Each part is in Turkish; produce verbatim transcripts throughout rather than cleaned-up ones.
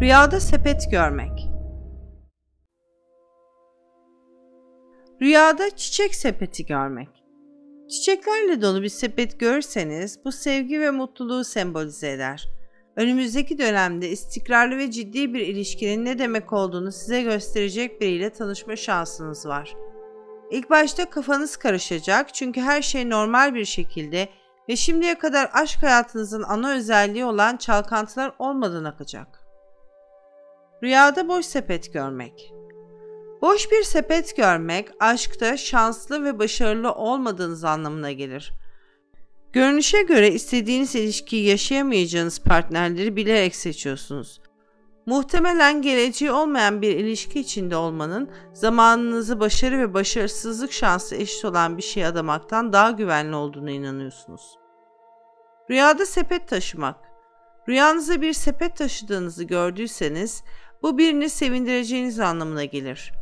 Rüyada sepet görmek. Rüyada çiçek sepeti görmek. Çiçeklerle dolu bir sepet görürseniz bu sevgi ve mutluluğu sembolize eder. Önümüzdeki dönemde istikrarlı ve ciddi bir ilişkinin ne demek olduğunu size gösterecek biriyle tanışma şansınız var. İlk başta kafanız karışacak çünkü her şey normal bir şekilde ve şimdiye kadar aşk hayatınızın ana özelliği olan çalkantılar olmadan akacak. Rüyada boş sepet görmek. Boş bir sepet görmek, aşkta şanslı ve başarılı olmadığınız anlamına gelir. Görünüşe göre istediğiniz ilişkiyi yaşayamayacağınız partnerleri bilerek seçiyorsunuz. Muhtemelen geleceği olmayan bir ilişki içinde olmanın, zamanınızı başarı ve başarısızlık şansı eşit olan bir şeye adamaktan daha güvenli olduğuna inanıyorsunuz. Rüyada sepet taşımak. Rüyanıza bir sepet taşıdığınızı gördüyseniz, bu birini sevindireceğiniz anlamına gelir.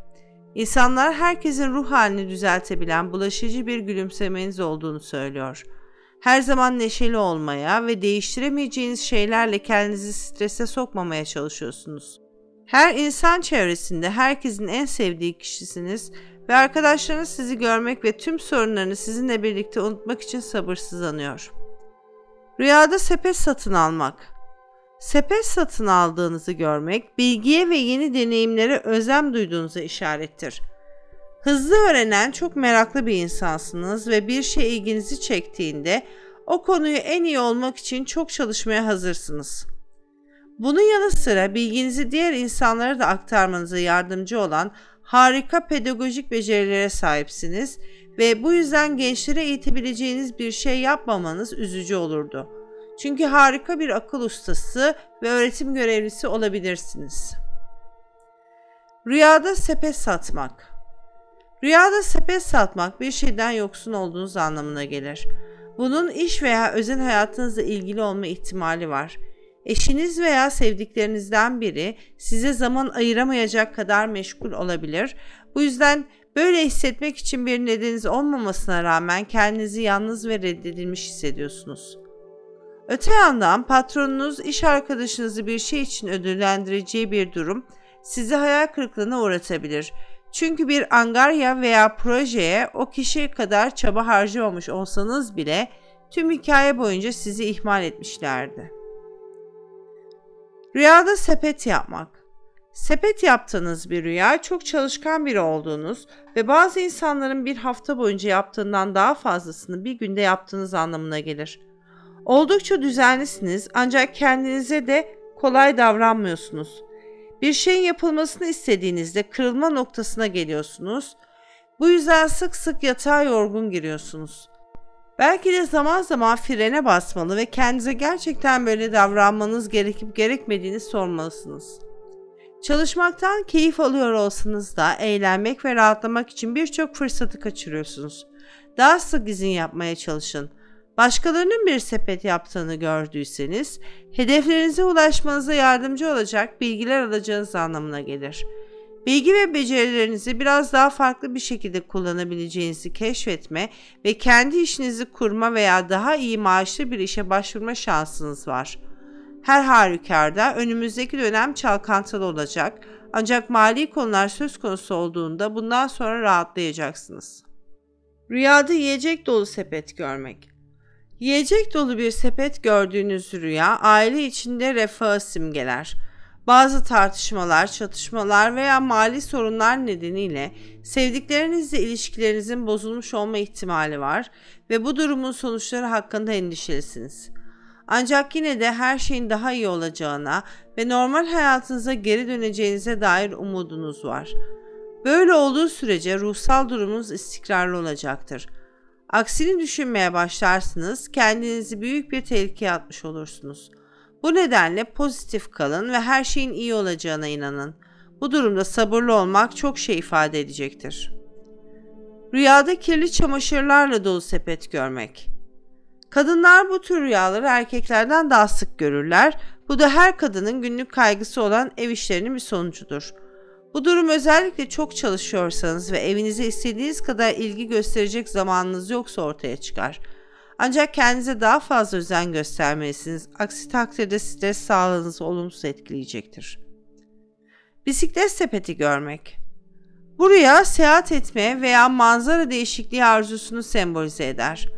İnsanlar herkesin ruh halini düzeltebilen bulaşıcı bir gülümsemeniz olduğunu söylüyor. Her zaman neşeli olmaya ve değiştiremeyeceğiniz şeylerle kendinizi strese sokmamaya çalışıyorsunuz. Her insan çevresinde herkesin en sevdiği kişisiniz ve arkadaşlarınız sizi görmek ve tüm sorunlarını sizinle birlikte unutmak için sabırsızlanıyor. Rüyada sepet satın almak. Sepet satın aldığınızı görmek, bilgiye ve yeni deneyimlere özlem duyduğunuza işarettir. Hızlı öğrenen, çok meraklı bir insansınız ve bir şey ilginizi çektiğinde o konuyu en iyi olmak için çok çalışmaya hazırsınız. Bunun yanı sıra bilginizi diğer insanlara da aktarmanıza yardımcı olan harika pedagojik becerilere sahipsiniz ve bu yüzden gençlere eğitebileceğiniz bir şey yapmamanız üzücü olurdu. Çünkü harika bir akıl ustası ve öğretim görevlisi olabilirsiniz. Rüyada sepet satmak. Rüyada sepet satmak bir şeyden yoksun olduğunuz anlamına gelir. Bunun iş veya özel hayatınızla ilgili olma ihtimali var. Eşiniz veya sevdiklerinizden biri size zaman ayıramayacak kadar meşgul olabilir. Bu yüzden böyle hissetmek için bir nedeniniz olmamasına rağmen kendinizi yalnız ve reddedilmiş hissediyorsunuz. Öte yandan patronunuz iş arkadaşınızı bir şey için ödüllendireceği bir durum sizi hayal kırıklığına uğratabilir. Çünkü bir angarya veya projeye o kişi kadar çaba harcamamış olsanız bile tüm hikaye boyunca sizi ihmal etmişlerdi. Rüyada sepet yapmak. Sepet yaptığınız bir rüya, çok çalışkan biri olduğunuz ve bazı insanların bir hafta boyunca yaptığından daha fazlasını bir günde yaptığınız anlamına gelir. Oldukça düzenlisiniz ancak kendinize de kolay davranmıyorsunuz. Bir şeyin yapılmasını istediğinizde kırılma noktasına geliyorsunuz. Bu yüzden sık sık yatağa yorgun giriyorsunuz. Belki de zaman zaman frene basmalı ve kendinize gerçekten böyle davranmanız gerekip gerekmediğini sormalısınız. Çalışmaktan keyif alıyor olsanız da eğlenmek ve rahatlamak için birçok fırsatı kaçırıyorsunuz. Daha sık izin yapmaya çalışın. Başkalarının bir sepet yaptığını gördüyseniz, hedeflerinize ulaşmanıza yardımcı olacak bilgiler alacağınız anlamına gelir. Bilgi ve becerilerinizi biraz daha farklı bir şekilde kullanabileceğinizi keşfetme ve kendi işinizi kurma veya daha iyi maaşlı bir işe başvurma şansınız var. Her halükarda önümüzdeki dönem çalkantılı olacak, ancak mali konular söz konusu olduğunda bundan sonra rahatlayacaksınız. Rüyada yiyecek dolu sepet görmek. Yiyecek dolu bir sepet gördüğünüz rüya, aile içinde refahı simgeler. Bazı tartışmalar, çatışmalar veya mali sorunlar nedeniyle sevdiklerinizle ilişkilerinizin bozulmuş olma ihtimali var ve bu durumun sonuçları hakkında endişelisiniz. Ancak yine de her şeyin daha iyi olacağına ve normal hayatınıza geri döneceğinize dair umudunuz var. Böyle olduğu sürece ruhsal durumunuz istikrarlı olacaktır. Aksini düşünmeye başlarsınız, kendinizi büyük bir tehlikeye atmış olursunuz. Bu nedenle pozitif kalın ve her şeyin iyi olacağına inanın. Bu durumda sabırlı olmak çok şey ifade edecektir. Rüyada kirli çamaşırlarla dolu sepet görmek. Kadınlar bu tür rüyaları erkeklerden daha sık görürler. Bu da her kadının günlük kaygısı olan ev işlerinin bir sonucudur. Bu durum özellikle çok çalışıyorsanız ve evinize istediğiniz kadar ilgi gösterecek zamanınız yoksa ortaya çıkar. Ancak kendinize daha fazla özen göstermelisiniz. Aksi takdirde stres sağlığınızı olumsuz etkileyecektir. bisiklet sepeti görmek. Buraya seyahat etme veya manzara değişikliği arzusunu sembolize eder.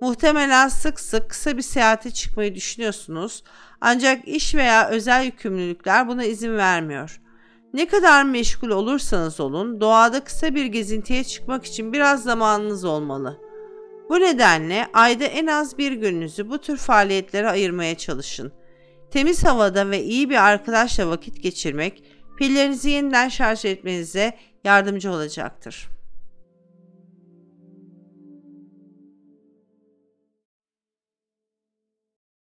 Muhtemelen sık sık kısa bir seyahate çıkmayı düşünüyorsunuz, ancak iş veya özel yükümlülükler buna izin vermiyor. Ne kadar meşgul olursanız olun, doğada kısa bir gezintiye çıkmak için biraz zamanınız olmalı. Bu nedenle ayda en az bir gününüzü bu tür faaliyetlere ayırmaya çalışın. Temiz havada ve iyi bir arkadaşla vakit geçirmek, pillerinizi yeniden şarj etmenize yardımcı olacaktır.